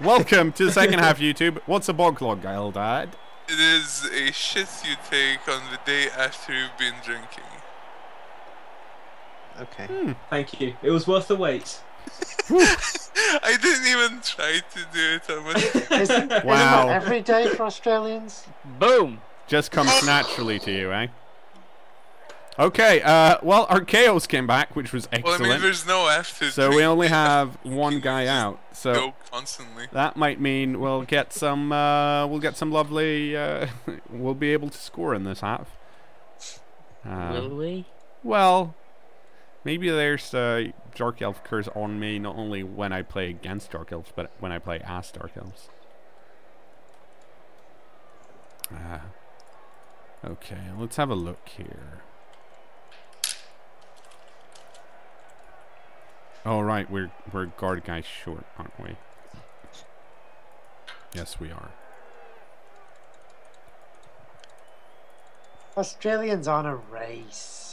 Welcome to the second half, YouTube. What's a backlog, Gael Dad? It is a shit you take on the day after you've been drinking. Okay. Thank you. It was worth the wait. I didn't even try to do it. Isn't wow. Every day for Australians? Boom. Just comes naturally to you, eh? Okay, well, our Chaos came back, which was excellent. Well, I mean, there's no after. So we only have one guy out. So go constantly. That might mean we'll get some. We'll get some lovely. We'll be able to score in this half. Will we? Well, maybe there's Dark Elf curse on me. Not only when I play against Dark Elves, but when I play as Dark Elves. Okay, let's have a look here. Oh right, we're guard guys short, aren't we? Yes, we are. Australians on a race.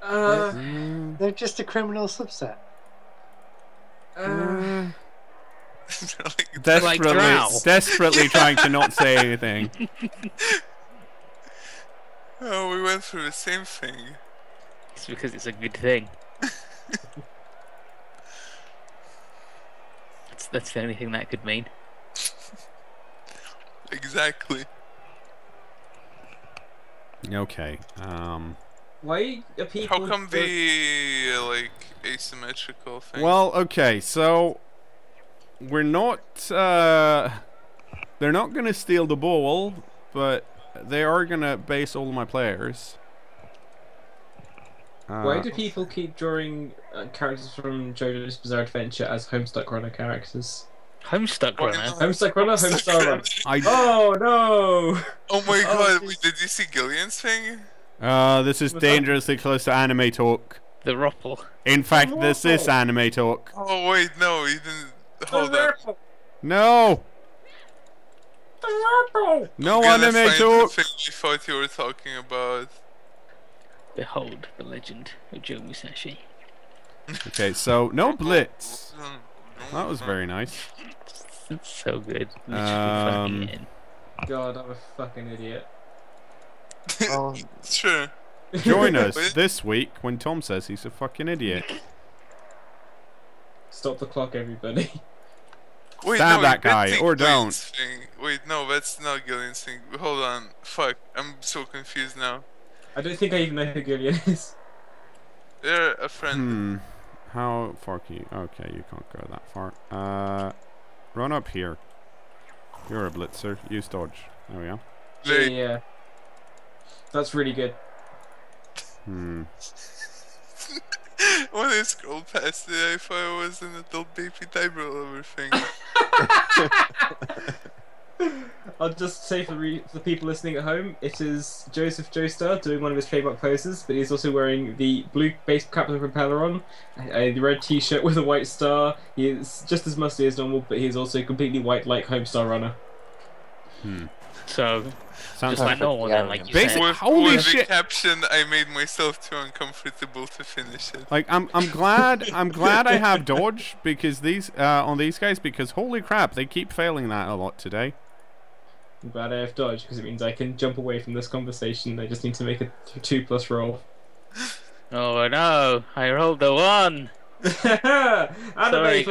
They're just a criminal subset. Desperately trying to not say anything. Oh, we went through the same thing. It's because it's a good thing. That's the only thing that could mean. Exactly. Okay. Why are people? How come the like asymmetrical thing? Well, okay, so we're not. They're not gonna steal the ball, but they are gonna base all of my players. Why do people keep drawing characters from Jojo's Bizarre Adventure as Homestuck Runner characters? Homestuck Runner? Homestuck Runner, Homestar Runner. Oh no! Oh my god, wait, did you see Gillian's thing? This is dangerously close to anime talk. The Ruffle. In fact, this is anime talk. Oh wait, no, you didn't. Hold up. No! The Ruffle! No anime talk! The thing you thought you were talking about. Behold the legend of Joe Musashi. Okay, so no blitz. That was very nice. It's so good. God, I'm a fucking idiot. Sure. Join us this week when Tom says he's a fucking idiot. Stop the clock, everybody. Wait, stab that guy, or don't. Thing. Wait, no, that's not Gillian's thing. Hold on. Fuck, I'm so confused now. I don't think I even know who Gillian is. They're a friend. How far can you? Okay, you can't go that far. Run up here. You're a blitzer. Use dodge. There we go. Yeah. That's really good. When I scrolled past it, I thought I was an adult baby diaper over thing. I'll just say for the people listening at home, it is Joseph Joestar doing one of his trademark poses, but he's also wearing the blue base cap with a propeller on, the red t-shirt with a white star. He is just as musty as normal, but he's also completely white like Homestar Runner. So, sounds like normal then, like you said. Holy shit! With the caption, I made myself too uncomfortable to finish it. Like, I'm glad, I'm glad I have dodge because these on these guys because holy crap, they keep failing that a lot today. I'm glad I have dodge because it means I can jump away from this conversation. I just need to make a 2+ roll. Oh no! I rolled a 1. Sorry, for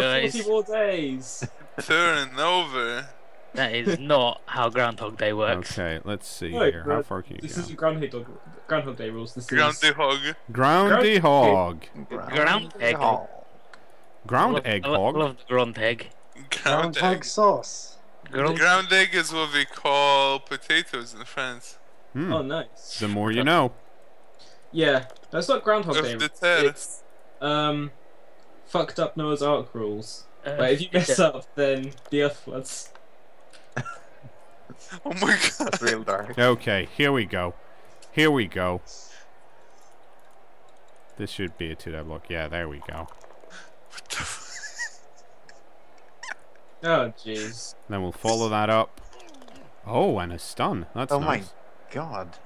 guys. 40 more days. Turn over. That is not how Groundhog Day works. Okay, let's see here. How far can you go? This isn't Groundhog Day rules. This is Ground egg sauce. Ground egg is what we call potatoes in France. Oh, nice. The more you know. Yeah, that's not Groundhog Day. It's fucked up Noah's Ark rules. But if you mess up, then the earth floods. Oh my god. That's real dark. Okay, here we go. Here we go. This should be a 2-die block. Yeah, there we go. What the fuck? Oh, jeez. Then we'll follow that up. Oh, and a stun. That's nice. Oh my god.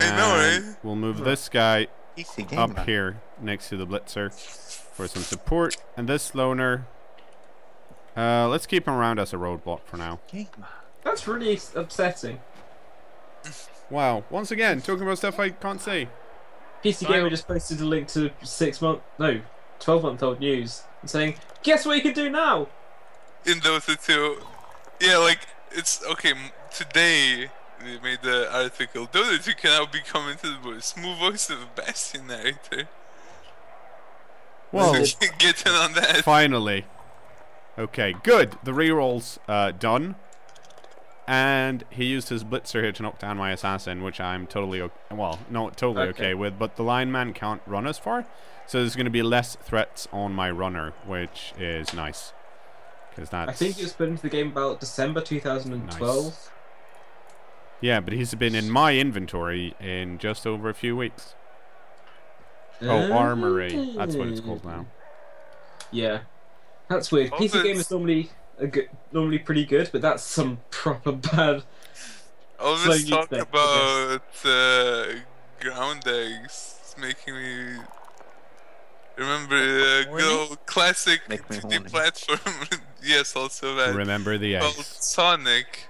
I know, right? We'll move this guy up here next to the blitzer for some support. And this loner Let's keep him around as a roadblock for now. That's really upsetting. Wow. Once again, talking about stuff I can't see. PC Gamer just posted a link to 12-month-old news and saying, guess what you can do now? In Dota 2. Yeah, like, it's, okay, today they made the article, Dota 2 can now be commented by a smooth voice of a Bastion narrator. Well, get in on that. Finally. Okay, good. The reroll's done. And he used his blitzer here to knock down my assassin, which I'm totally, well, not totally okay with, but the lineman can't run as far, so there's going to be less threats on my runner, which is nice. Because that's... I think it was put into the game about December 2012. Nice. Yeah, but he's been in my inventory in just over a few weeks. Oh, Armory. That's what it's called now. Yeah. That's weird. PC Game is normally... normally pretty good, but that's some proper bad. All this talk about ground eggs is making me remember the old classic 2D platform. Yes, also that. Remember the eggs. About Sonic.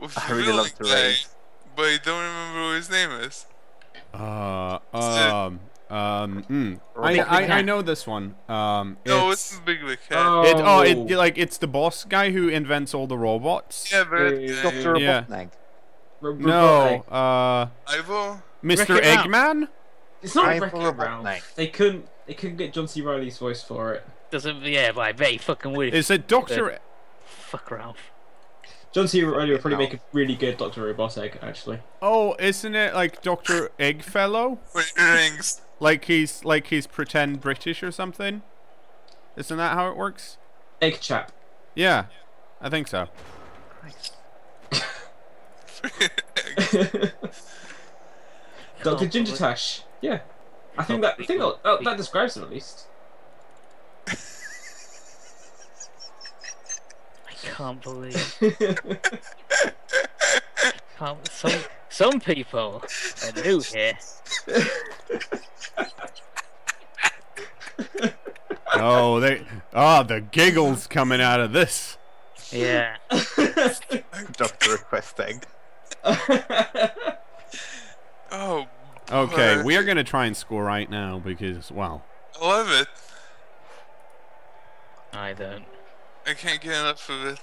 With I really love the eggs, but I don't remember what his name is. I know this one. No, it's Big Lick Hat. Oh. It's the boss guy who invents all the robots. Yeah, but Doctor Robotnik. No, Ivo. Mr. Eggman. It's not Robotnik. They couldn't get John C. Reilly's voice for it. But I bet he fucking would. Is it Doctor? Fuck Ralph. John C. Reilly would probably make a really good Doctor Robotnik, actually. Oh, isn't it like Doctor Eggfellow? Rings. Like he's pretend British or something? Isn't that how it works? Egg chap. Yeah, I think so. Dr. Ginger Tash. Yeah, I think that describes him at least. I can't believe. Some people are new here. Oh, the giggles coming out of this. Yeah. Doctor requesting. Oh. Okay, we are gonna try and score right now because wow. I love it. I don't. I can't get enough of it.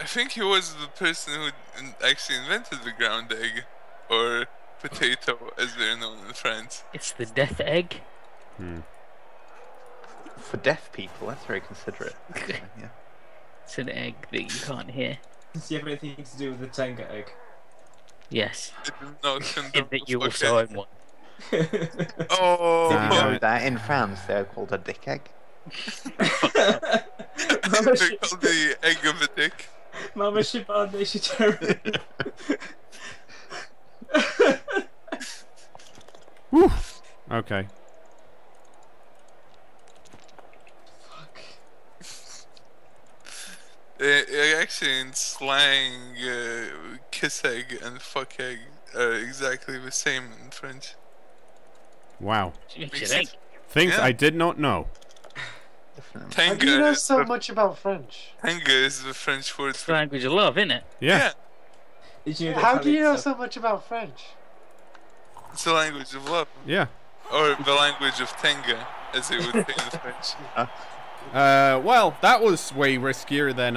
I think he was the person who actually invented the ground egg, or potato, as they're known in France. It's the death egg. Hmm. For deaf people, that's very considerate. Yeah. It's an egg that you can't hear. Does he have anything to do with the Tenga egg? Yes. That you also own one. Oh! Did you know that in France they're called a dick egg? They're called the egg of a dick. Mama Shibad, they should turn. Woo! Okay. Fuck. Actually, in slang, kiss egg and fuck egg are exactly the same in French. Wow. Things I did not know. How do you know so much about French? Tanga is the French word for language of love, isn't it? Yeah. How do you know so much about French? It's the language of love. Yeah. Or the language of Tanga, as it would be in French. Well, that was way riskier than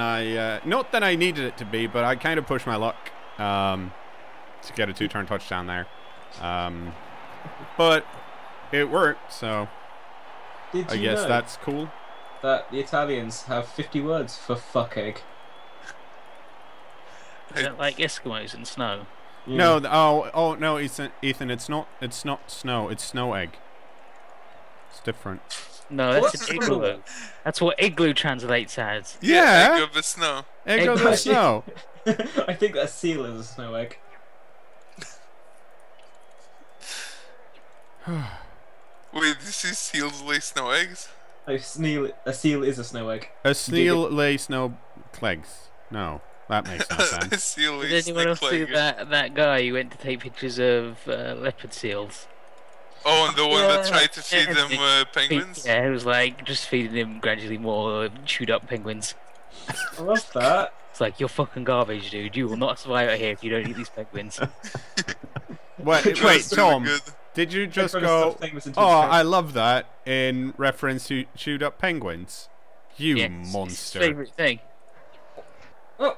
not that I needed it to be, but I kind of pushed my luck to get a 2-turn touchdown there. But it worked, so I guess that's cool. That the Italians have 50 words for fuck egg. Is it like Eskimos and snow? Yeah. No, no, Ethan, it's not snow, it's snow egg. It's different. No, that's an igloo. That's what igloo translates as. Yeah. Egg of the snow. Egg of the snow. I think that seal is a snow egg. Wait, this is seals lay snow eggs? A seal is a snow egg. A seal lay snow clegs. No, that makes no sense. Did anyone else see that guy who went to take pictures of leopard seals? Oh, and the one that tried to feed them penguins? Yeah, it was like just feeding them gradually more chewed up penguins. I love that. It's like, you're fucking garbage, dude. You will not survive out here if you don't eat these penguins. wait, Tom, did you just go, oh, I love that, in reference to chewed up penguins? You monster. It's his favorite thing. Oh.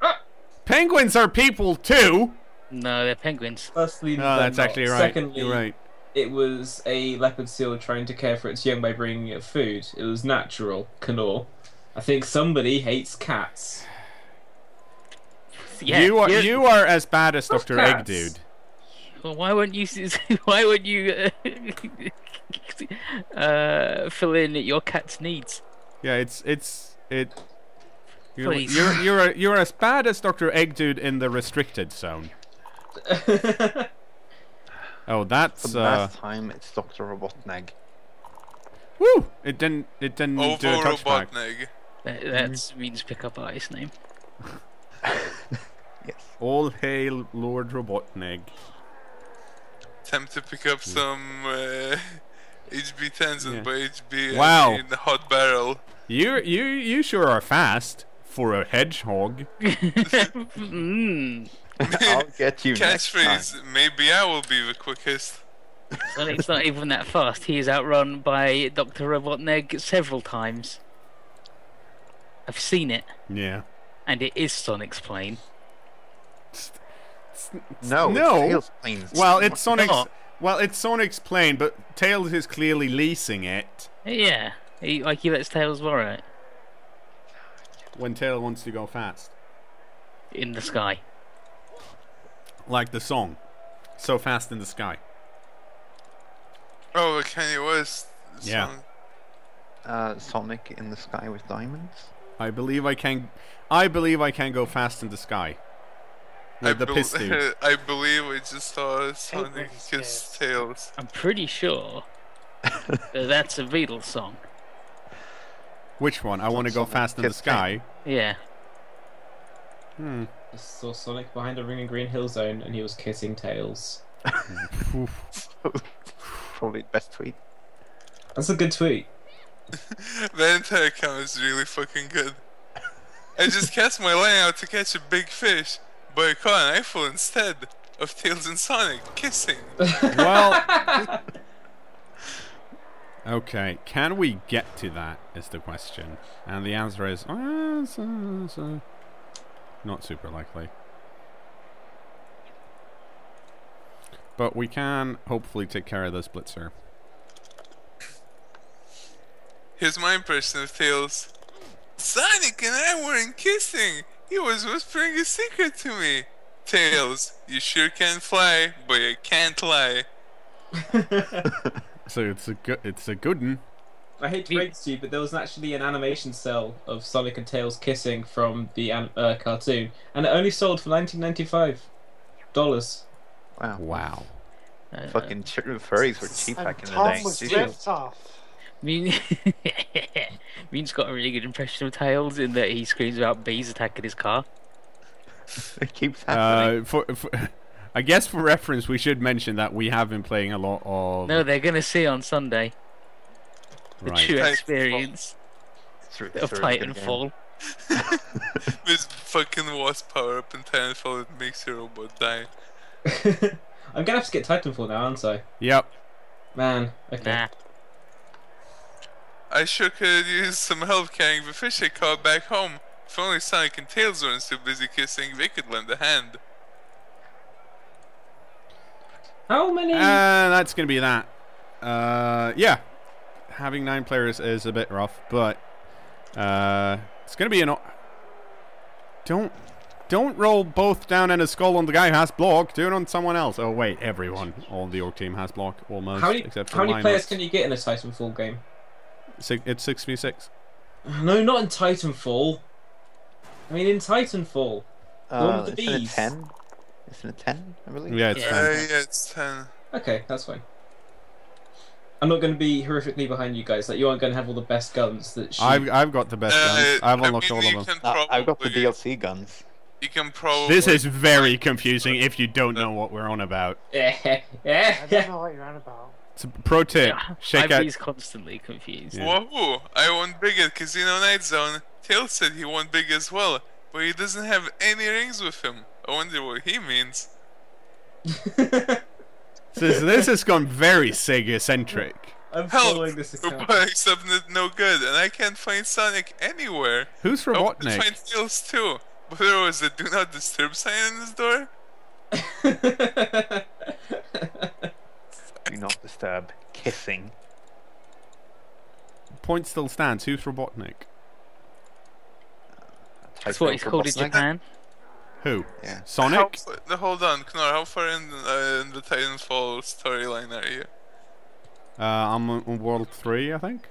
Ah. Penguins are people too! No, they're penguins. Firstly, no, that's actually right. Secondly, you're right. It was a leopard seal trying to care for its young by bringing it food. It was natural, canor. I think somebody hates cats. Yeah, you are as bad as Dr. Egg, dude. Well, why wouldn't you fill in your cat's needs? Yeah, it's You're as bad as Dr. Egg, dude, in the restricted zone. Oh, that's last time it's Dr. Robotnik. Woo! It didn't Ovo do a touchback. That means pick up artist name. Yes. All hail Lord Robotnik. Attempt to pick up some HB Tenzin by HB in the hot barrel. You sure are fast. For a hedgehog. I'll get you. Catchphrase, maybe I will be the quickest. Well, it's not even that fast. He is outrun by Dr. Robotnik several times. I've seen it. Yeah. And it is Sonic's plane. No. It's Tails' plane. Well, it's Sonic's. Not. Well, it's Sonic's plane, but Tails is clearly leasing it. Yeah, he lets Tails borrow it. When Taylor wants to go fast. In the sky. Like the song. So Fast in the Sky. Oh, the Kanye West song. Yeah. Sonic in the Sky with Diamonds? I believe I can go fast in the sky. With the piss dude. I believe we just saw Sonic kiss Tails. I'm pretty sure that's a Beatles song. Which one? I want to go fast in the sky. Yeah. I saw Sonic behind a ring in Green Hill Zone, and he was kissing Tails. Probably the best tweet. That's a good tweet. The entire account is really fucking good. I just cast my line out to catch a big fish, but I caught an eyeful instead of Tails and Sonic kissing. Well. Okay, can we get to that is the question, and the answer is not super likely, but we can hopefully take care of this blitzer. Here's my impression of Tails. Sonic and I weren't kissing, he was whispering a secret to me. Tails, you sure can fly, but you can't lie. So it's a good one. I hate to break it to you, but there was actually an animation cell of Sonic and Tails kissing from the cartoon, and it only sold for $19.95. Wow. Fucking furries were cheap back in the day. Tom was ripped off. Mean's got a really good impression of Tails in that he screams about bees attacking his car. It keeps happening. I guess for reference we should mention that we have been playing a lot of... No, they're going to see on Sunday. The true experience of Titanfall. This fucking wasp power up in Titanfall that makes your robot die. I'm going to have to get Titanfall now, aren't I? Yep. Man, okay. Nah. I sure could use some help carrying the fish I caught back home. If only Sonic and Tails weren't so busy kissing, they could lend a hand. How many? That's gonna be that. Yeah, having 9 players is a bit rough, but it's gonna be an. Don't roll both down and a skull on the guy who has block. Do it on someone else. Oh wait, everyone on the orc team has block almost. How many players can you get in a Titanfall game? It's 6v6. No, not in Titanfall. I mean, in Titanfall. One with the bees. 10. Isn't it 10, I believe? Yeah, it's 10. Yeah, it's 10. Okay, that's fine. I'm not going to be horrifically behind you guys. Like, you aren't going to have all the best guns that shoot. I've got the best guns. I've unlocked all of them. I've got the DLC guns. You can probably... This is very confusing if you don't know what we're on about. I don't know what you're on about. It's a pro tip. Shake out... He's constantly confused. Yeah. Whoa, I want big at Casino Night Zone. Tails said he won big as well, but he doesn't have any rings with him. I wonder what he means. This has gone very Sega-centric. I'm following this account. Except no good, and I can't find Sonic anywhere. Who's Robotnik? I can't find Tails too, but there was a Do Not Disturb sign on his door. Do not disturb. Kissing. Point still stands. Who's Robotnik? That's what he's called in Japan. Who? Yeah. Sonic? How, hold on, Knorr, how far in the Titanfall storyline are you? I'm on World 3, I think.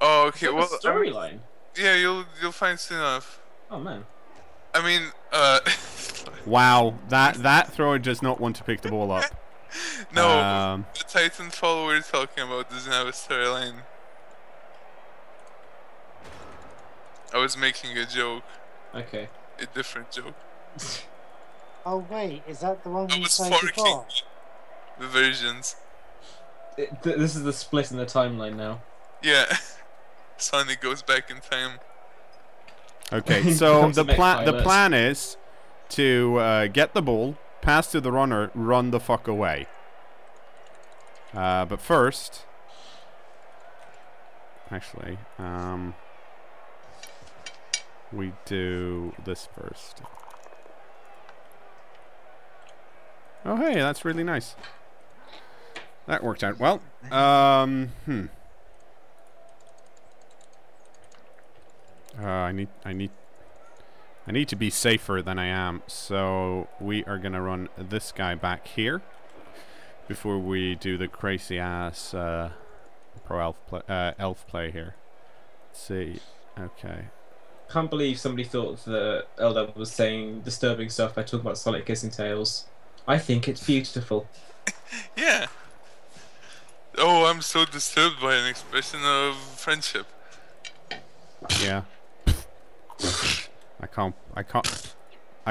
Oh, okay, well... Storyline? Yeah, you'll find soon enough. Oh, man. I mean, wow, that thrower does not want to pick the ball up. No, the Titanfall we're talking about doesn't have a storyline. I was making a joke. Okay. A different joke. Oh wait, is that the one we played before? The versions. This is the split in the timeline now. Yeah, Sonic goes back in time. Okay, so the plan is to get the ball, pass to the runner, run the fuck away. But first, actually, we do this first. Oh hey, that's really nice. That worked out well. I need to be safer than I am, so we are gonna run this guy back here before we do the crazy ass pro elf play here. Let's see. Okay. Can't believe somebody thought that Elder was saying disturbing stuff by talking about Sonic kissing Tails. I think it's beautiful. Yeah. Oh, I'm so disturbed by an expression of friendship. Yeah. I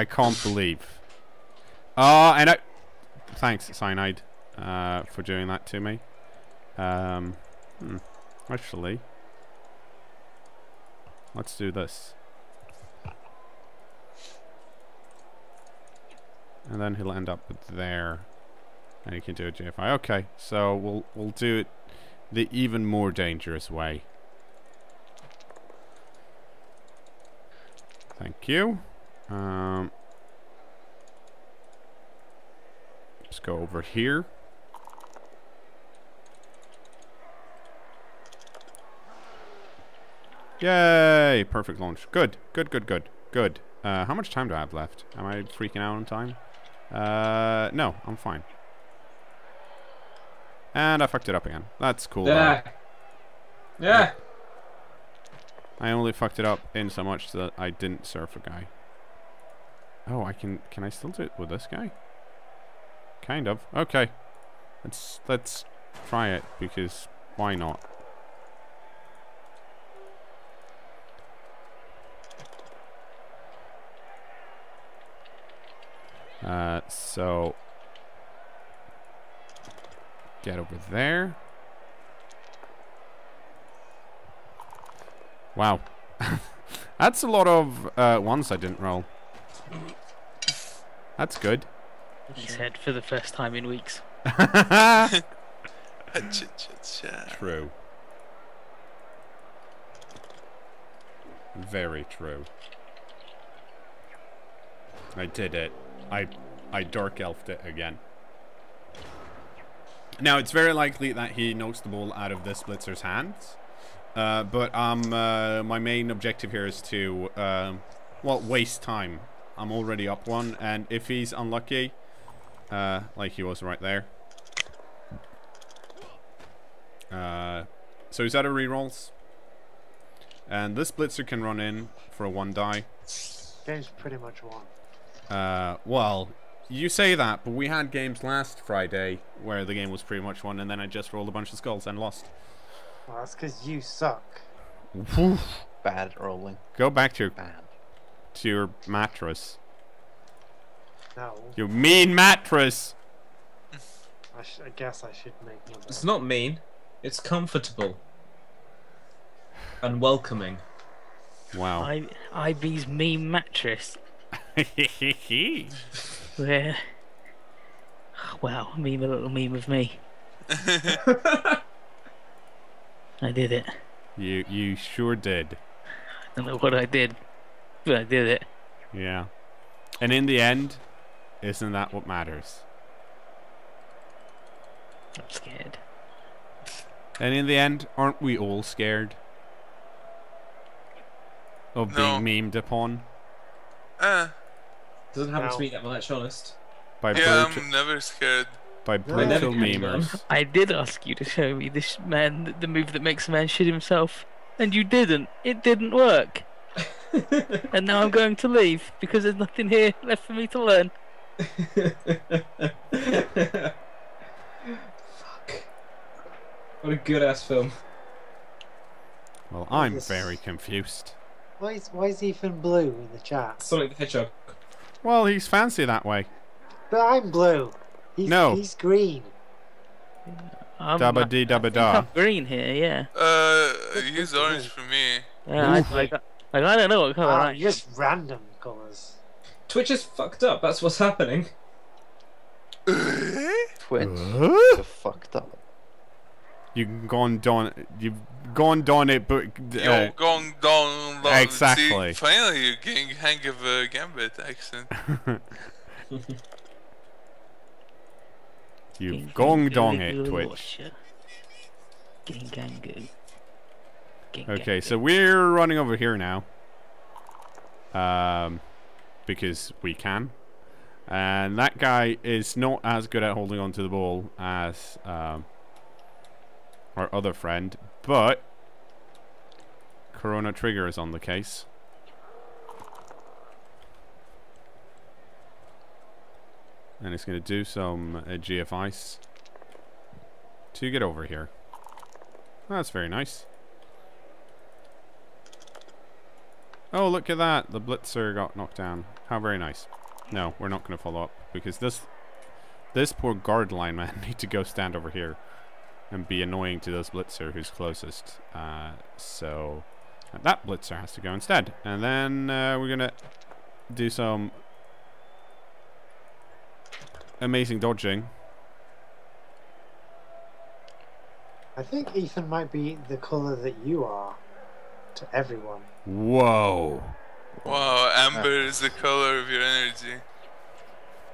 can't believe. And I... Thanks, Cyanide, for doing that to me. Actually... Let's do this. And then he'll end up there, and he can do a JFI. Okay, so we'll do it the even more dangerous way. Thank you. Let's go over here. Yay! Perfect launch. Good. How much time do I have left? Am I freaking out on time? No, I'm fine. And I fucked it up again. That's cool. Yeah. Yeah. I only fucked it up in so much that I didn't surf a guy. Oh, I can. Can I still do it with this guy? Kind of. Okay. Let's try it because why not? So get over there. Wow, that's a lot of ones I didn't roll. That's good. He said for the first time in weeks. True. Very true. I did it. I dark elfed it again. Now it's very likely that he knocks the ball out of this blitzer's hands, but my main objective here is to well, waste time. I'm already up one, and if he's unlucky, like he was right there. So he's out of rerolls, and this blitzer can run in for a one die. Game's pretty much won. Well, you say that, but we had games last Friday where the game was pretty much won, and then I just rolled a bunch of skulls and lost. Well, that's because you suck. Bad rolling. Go back to your mattress. No. You mean mattress! I guess I should make one. It's not mean. It's comfortable. And welcoming. Wow. IB's mean mattress. Where... Wow, meme a little meme of me. I did it. You sure did. I don't know what I did, but I did it. Yeah. And in the end, isn't that what matters? I'm scared. And in the end, aren't we all scared? Of being memed upon? Doesn't happen to me that much, honest. I'm never scared. By brutal memers. I did ask you to show me this man, the move that makes a man shit himself, and you didn't. It didn't work. And now I'm going to leave because there's nothing here left for me to learn. Fuck. What a good ass film. Well, I'm very confused. Why is Ethan blue in the chat? Sonic the Hedgehog. Well, he's fancy that way. But I'm blue. He's green. Dabba dee dabba da. Green here, yeah. He's orange for me. Yeah, I don't know what colour I like. Just random colours. Twitch is fucked up. That's what's happening. Twitch is fucked up. You've gone down. You've gone down it, but you've gone down. Exactly. See, finally, you're getting hang of a Gambit accent. You gong-dong it, Twitch. Okay, so we're running over here now. Because we can. And that guy is not as good at holding onto the ball as our other friend, but Corona Trigger is on the case. And it's going to do some GF ice to get over here. That's very nice. Oh, look at that. The blitzer got knocked down. How very nice. No, we're not going to follow up because this poor guard line man need to go stand over here and be annoying to this blitzer who's closest. So that blitzer has to go instead. And then we're going to do some... amazing dodging. I think Ethan might be the colour that you are to everyone. Whoa. Wow, amber is the colour of your energy.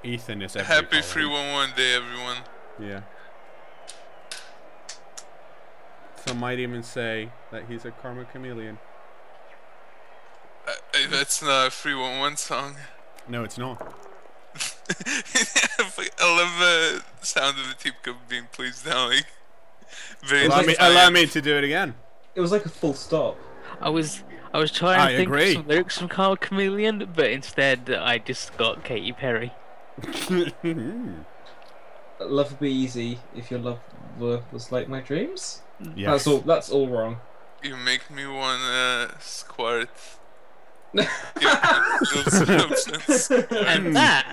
Ethan is every happy 311 day, everyone. Yeah. Some might even say that he's a karma chameleon. That's not a 311 song. No, it's not. I love the sound of the team being pleased now. Like, allow me to do it again. It was like a full stop. I was trying to think of some lyrics from Karl Chameleon, but instead I just got Katy Perry. Love would be easy if your love was like my dreams. Yes. That's all wrong. You make me wanna squirt. And that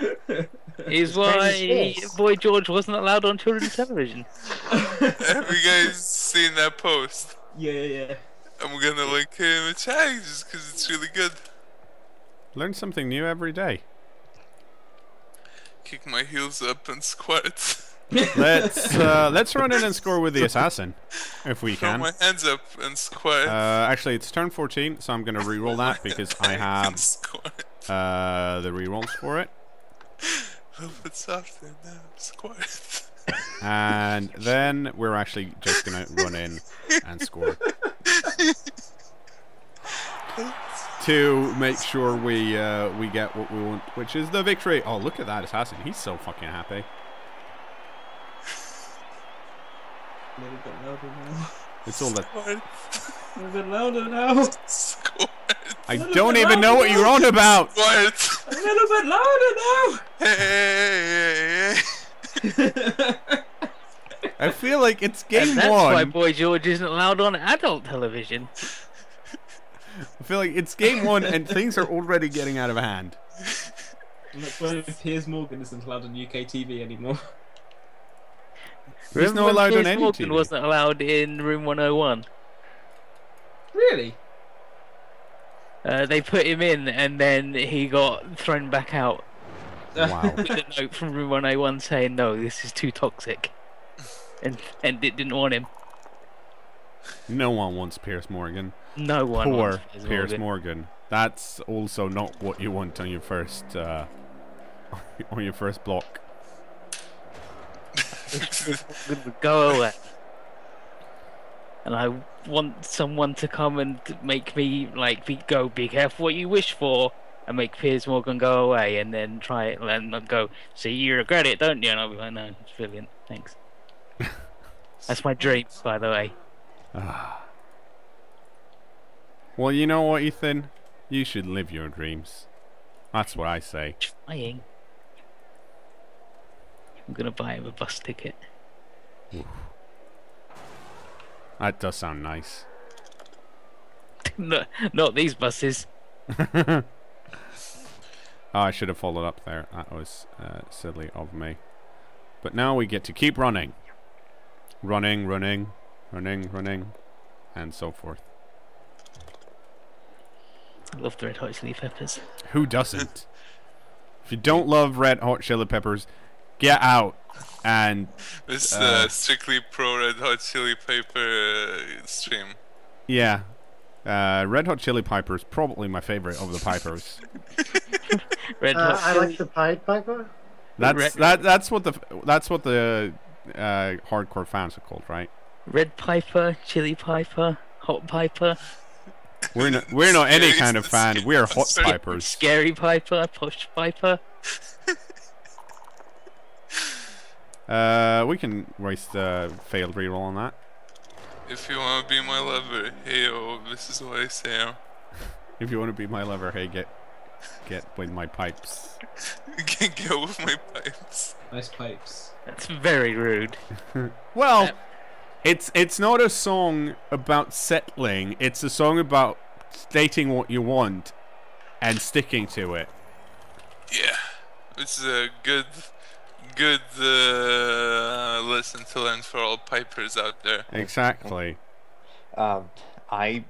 is why Boy George wasn't allowed on children's television. Have you guys seen that post? Yeah. I'm gonna link him a tag just because it's really good. Learn something new every day. Kick my heels up and squirt. Let's run in and score with the assassin, if we can. Throw my hands up and squirt. Actually, it's turn 14, so I'm going to reroll that because I have the rerolls for it. A little bit softer now, squirt. And then we're actually just going to run in and score to make sure we get what we want, which is the victory. Oh, look at that assassin! He's so fucking happy. A little bit louder now. It's all that. A little bit louder now. I don't even know what you're on about. What? A little bit louder now. Hey. I feel like it's game one. That's why Boy George isn't allowed on adult television. I feel like it's game one and things are already getting out of hand. Piers Morgan isn't allowed on UK TV anymore. He's not allowed on any TV. Wasn't allowed in Room 101. Really? They put him in, and then he got thrown back out. Wow. With a note from Room 101 saying, "No, this is too toxic," and it didn't want him. No one wants Piers Morgan. No one. Poor Piers Morgan. That's also not what you want on your first block. Go away. And I want someone to come and make me like be careful what you wish for, and make Piers Morgan go away, and then try it and I'll go, "See, you regret it, don't you?" And I'll be like, "No, it's brilliant, thanks." That's my dream, by the way. Well, you know what, Ethan? You should live your dreams. That's what I say. Trying. I'm gonna buy him a bus ticket. Oof. That does sound nice. No, not these buses. Oh, I should have followed up there. That was silly of me. But now we get to keep running. Running, running, running, running, and so forth. I love the Red Hot Chili Peppers. Who doesn't? If you don't love Red Hot Chili Peppers, get out. And it's strictly pro Red Hot Chili Pepper stream. Yeah, Red Hot Chili Piper is probably my favorite of the Pipers. I like the Pied Piper. That's that. That's what the hardcore fans are called, right? Red Piper, Chili Piper, Hot Piper. We're not any kind of fan. We're Hot Pipers. Scary Piper, Posh Piper. We can waste the failed reroll on that. If you want to be my lover, hey, oh, this is what I say. If you want to be my lover, hey, get with my pipes. Get with my pipes. Nice pipes. That's very rude. Well, it's not a song about settling. It's a song about stating what you want and sticking to it. Yeah, it's a good lesson to learn for all pipers out there. Exactly. I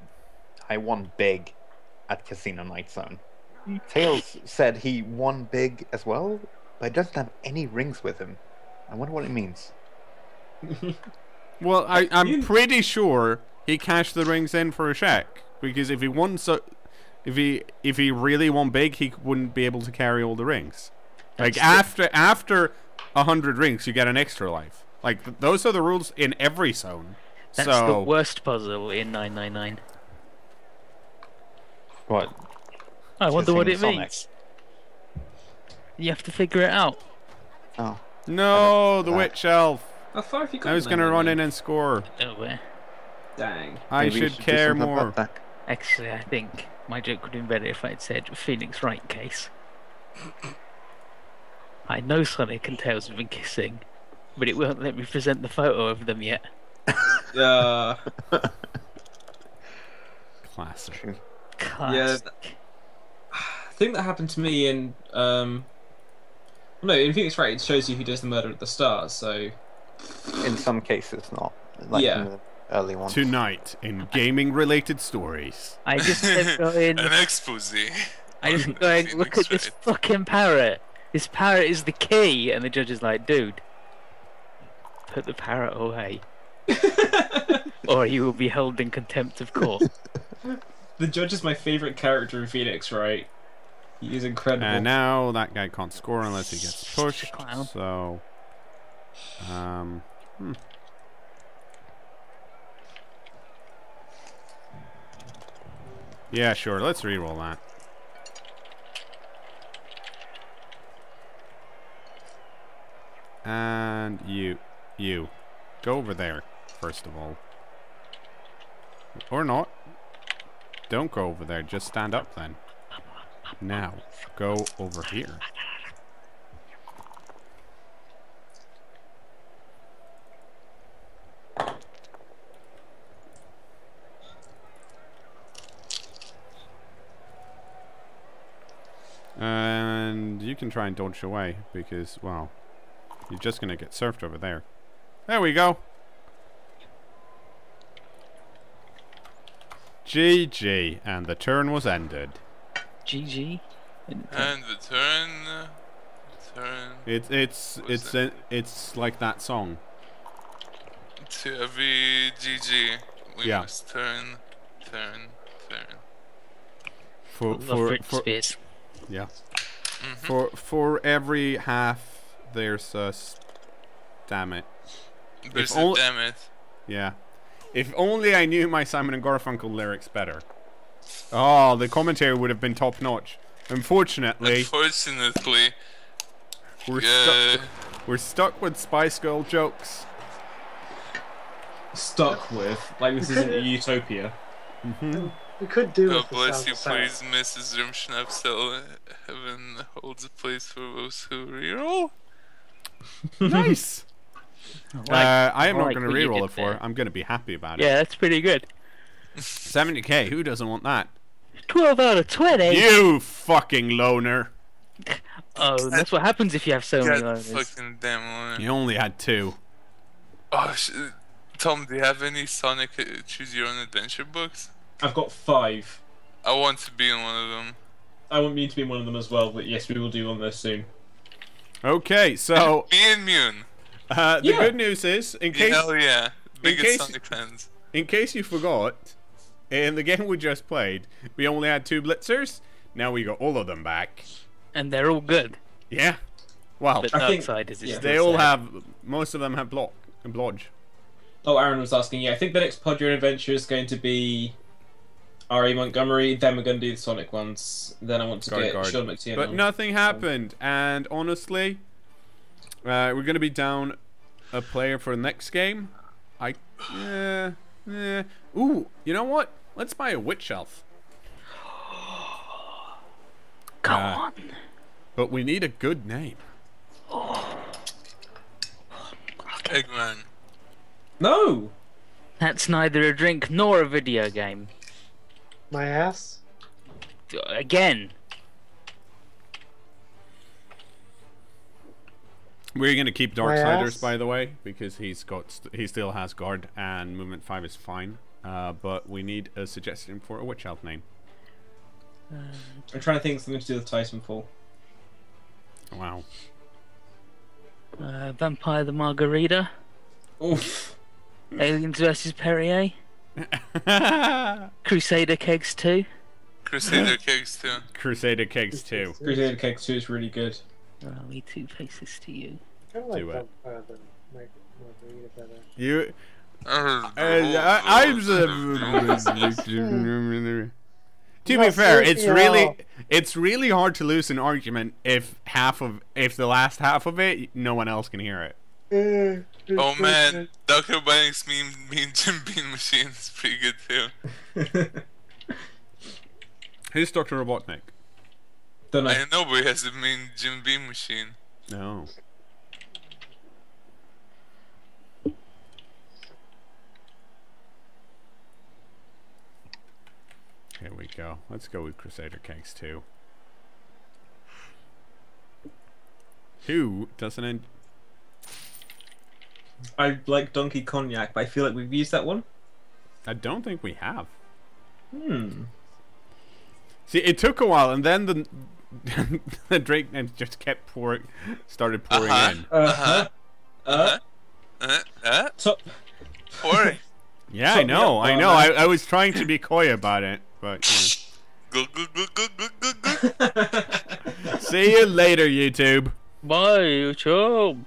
won big at Casino Night Zone. Tails said he won big as well, but he doesn't have any rings with him. I wonder what it means. Well, I'm pretty sure he cashed the rings in for a check, because if he won, if he really won big, he wouldn't be able to carry all the rings. Like after 100 rings, you get an extra life. Like those are the rules in every zone. That's so, the worst puzzle in 999. What? I wonder what it means. You have to figure it out. Oh no, the witch elf! I was gonna run in and score. Nowhere. Dang. Maybe I should care more. Actually, I think my joke would have been better if I'd said Phoenix Wright case. I know Sonic and Tails have been kissing, but it won't let me present the photo of them yet. Yeah. Classic. Classic. Yeah, I think that happened to me in... No, in Phoenix Wright it shows you who does the murder at the start, so... In some cases not. Like yeah. In the early ones. Tonight, in gaming-related stories. I just kept going... An expose. I just kept going, look at this fucking parrot. This parrot is the key, and the judge is like, "Dude, put the parrot away, or you will be held in contempt of court." The judge is my favourite character in Phoenix, right? He is incredible. And now that guy can't score unless he gets pushed. So, yeah, sure. Let's reroll that. And you go over there first of all, or not. Don't go over there, just stand up then. Now go over here. And you can try and dodge away because, well, you're just going to get surfed over there. There we go. GG. And the turn was ended. GG. And the turn... It's like that song. To every GG, we must turn. For space. Yeah. Mm-hmm. For every half, there's a damn it. There's a damn it. Yeah. If only I knew my Simon and Garfunkel lyrics better. Oh, the commentary would have been top notch. Unfortunately. We're stuck with Spice Girl jokes. Stuck with? Like this isn't a utopia. Mm-hmm. We could do it. God bless you, please, Mrs. Rumschnapsel. Heaven holds a place for those who reroll. Nice! I am not going to reroll it for. I'm going to be happy about it. Yeah, that's pretty good. 70k, who doesn't want that? 12 out of 20! You fucking loner! Oh, that's what happens if you have so many loners. Fucking damn loner. You only had 2. Oh, Tom, do you have any Sonic Choose Your Own Adventure books? I've got 5. I want to be in one of them. I want me to be in one of them as well, but yes, we will do one of those soon. Okay, so... Be immune! The good news is, in case... Hell yeah. Biggest Sonic fans. In case you forgot, in the game we just played, we only had 2 blitzers. Now we got all of them back. And they're all good. Yeah. Well, but they all have. Most of them have block and blodge. Oh, Aaron was asking. Yeah, I think the next Pod Your Adventure is going to be R.E. Montgomery. Then we're going to do the Sonic ones. Then I want to get Sean McTiernan. But nothing happened, and honestly, we're going to be down a player for the next game. Ooh, you know what? Let's buy a witch elf. Come on. But we need a good name. Oh. Eggman. No! That's neither a drink nor a video game. My ass? Again. We're going to keep Darksiders, by the way, because he still has guard and movement 5 is fine. But we need a suggestion for a witch elf name. I'm trying to think of something to do with Titanfall. Wow. Vampire the Margarita. Oof. Aliens vs. Perrier. Crusader Kings 2. Crusader Kings 2. Crusader Kings 2. Crusader Kings 2 is really good. Oh, we 2 faces to you. I kind of like Vampire the Margarita better. You. I'm. To be fair, it's really hard to lose an argument if the last half of it no one else can hear it. Oh man, Dr. Robotnik's mean Jim Beam machine is pretty good too. Who's Dr. Robotnik? Don't know. I know, but he has a mean Jim Beam machine. No. Here we go. Let's go with Crusader Kings 2. Who doesn't end? I like Donkey Cognac, but I feel like we've used that one. I don't think we have. Hmm. See, it took a while, and then the Drake names just kept started pouring in. Pouring. Yeah, so, I know. I was trying to be coy about it, but. You know. See you later, YouTube. Bye, YouTube.